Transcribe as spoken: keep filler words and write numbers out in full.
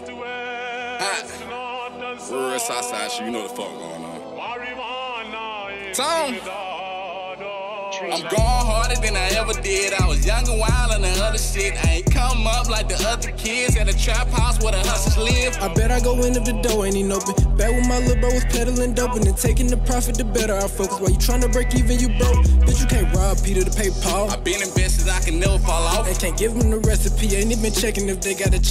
Alright, we're real Southside shit, you know the fuck going on. Tom! I'm going harder than I ever did. I was young and wild and the other shit. I ain't come up like the other kids at a trap house where the hustlers live. I bet I go in if the door ain't even open. Back when my little bro was peddling dope and then taking the profit, the better I focus. While you tryna break even, you broke. Bitch, you can't rob Peter to pay Paul. I've been in bed since I can never fall off. They can't give them the recipe, ain't even checking if they got a check.